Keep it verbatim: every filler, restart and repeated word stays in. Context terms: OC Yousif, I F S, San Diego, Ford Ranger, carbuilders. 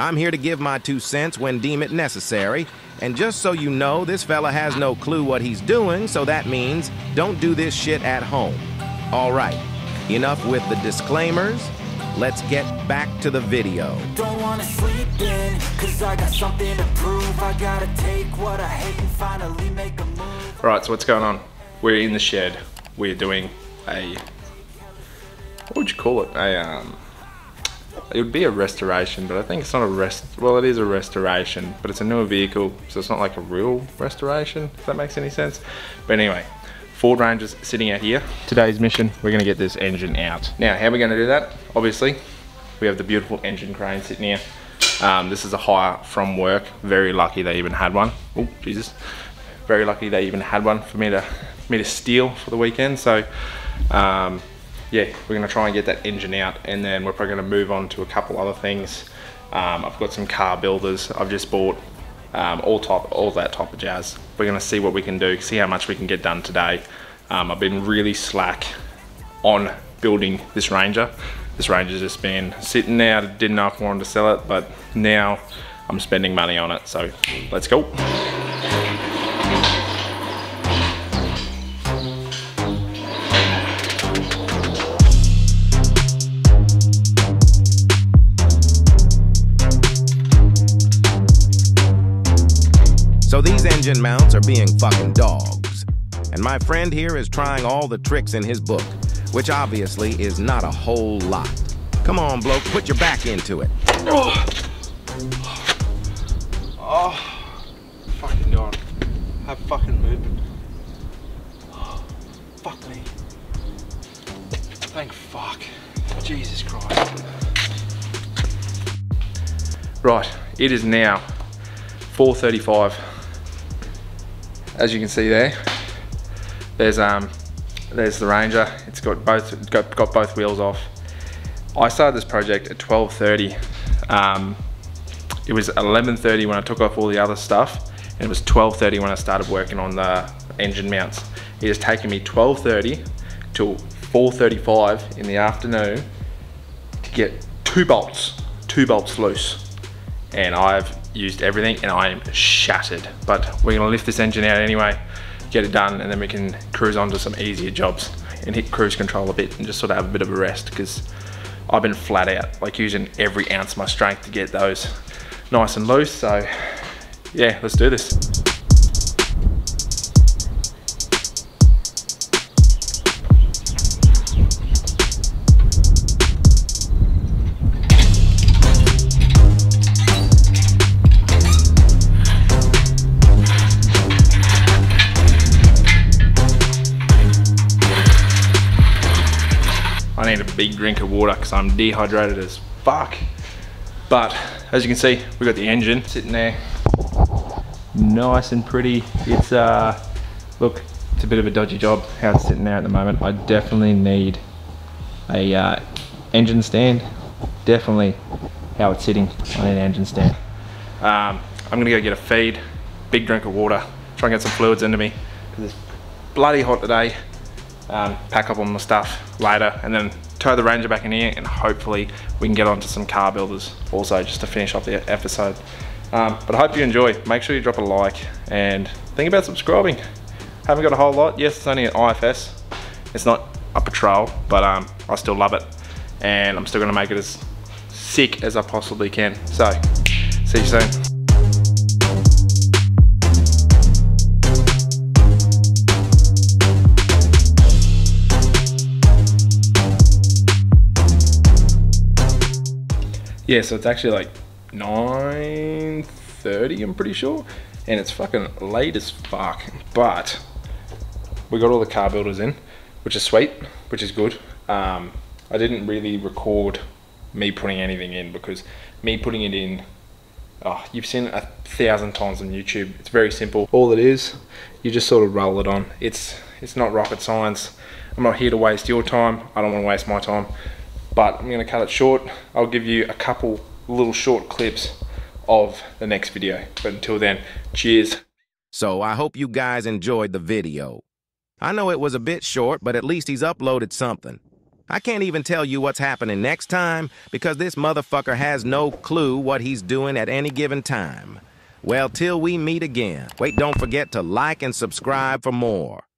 I'm here to give my two cents when deem it necessary. And just so you know, this fella has no clue what he's doing, so that means don't do this shit at home. All right, enough with the disclaimers. Let's get back to the video. Don't wanna sleep in, cause I got something to prove. I gotta take what I hate and finally make a move. Alright, so what's going on? We're in the shed. We're doing a... what would you call it? A, um... it would be a restoration, but I think it's not a rest... well, it is a restoration, but it's a newer vehicle, so it's not like a real restoration, if that makes any sense. But anyway, Ford Ranger's sitting out here. Today's mission, we're gonna get this engine out. Now, how are we gonna do that? Obviously, we have the beautiful engine crane sitting here. Um, this is a hire from work. Very lucky they even had one. Oh, Jesus. Very lucky they even had one for me to, for me to steal for the weekend. So, um, yeah, we're gonna try and get that engine out, and then we're probably gonna move on to a couple other things. Um, I've got some car builders I've just bought. Um, all type, all that type of jazz. We're gonna see what we can do, see how much we can get done today. Um, I've been really slack on building this Ranger. This Ranger's just been sitting there, didn't know if I wanted to sell it, but now I'm spending money on it, so let's go. So these engine mounts are being fucking dogs. And my friend here is trying all the tricks in his book, which obviously is not a whole lot. Come on, bloke, put your back into it. Oh, oh. Fucking God. Have fucking movement. Oh. Fuck me. Thank fuck. Jesus Christ. Right, it is now four thirty-five. As you can see there, there's um, there's the Ranger. It's got both got, got both wheels off. I started this project at twelve thirty. Um, it was eleven thirty when I took off all the other stuff, and it was twelve thirty when I started working on the engine mounts. It has taken me twelve thirty till four thirty-five in the afternoon to get two bolts, two bolts loose, and I've used everything and I am shattered, but we're gonna lift this engine out anyway, get it done, and then we can cruise on to some easier jobs and hit cruise control a bit and just sort of have a bit of a rest, because I've been flat out, like using every ounce of my strength to get those nice and loose. So yeah, let's do this. I need a big drink of water because I'm dehydrated as fuck. But as you can see, we got the engine sitting there, nice and pretty. It's uh, look, it's a bit of a dodgy job how it's sitting there at the moment. I definitely need a uh, engine stand. Definitely how it's sitting, I need an engine stand. Um, I'm gonna go get a feed, big drink of water, try and get some fluids into me because it's bloody hot today. Um, pack up on my stuff later and then tow the Ranger back in here, and hopefully we can get onto some car builders also just to finish off the episode. Um, but I hope you enjoy. Make sure you drop a like and think about subscribing. Haven't got a whole lot. Yes, it's only an I F S. It's not a patrol, but um, I still love it and I'm still gonna make it as sick as I possibly can. So, see you soon. Yeah, so it's actually like nine thirty, I'm pretty sure, and it's fucking late as fuck, but we got all the car builders in, which is sweet, which is good. Um, I didn't really record me putting anything in because me putting it in, oh, you've seen it a thousand times on YouTube. It's very simple. All it is, you just sort of roll it on. It's, it's not rocket science. I'm not here to waste your time. I don't want to waste my time. But I'm gonna cut it short. I'll give you a couple little short clips of the next video. But until then, cheers. So I hope you guys enjoyed the video. I know it was a bit short, but at least he's uploaded something. I can't even tell you what's happening next time because this motherfucker has no clue what he's doing at any given time. Well, till we meet again, wait, don't forget to like and subscribe for more.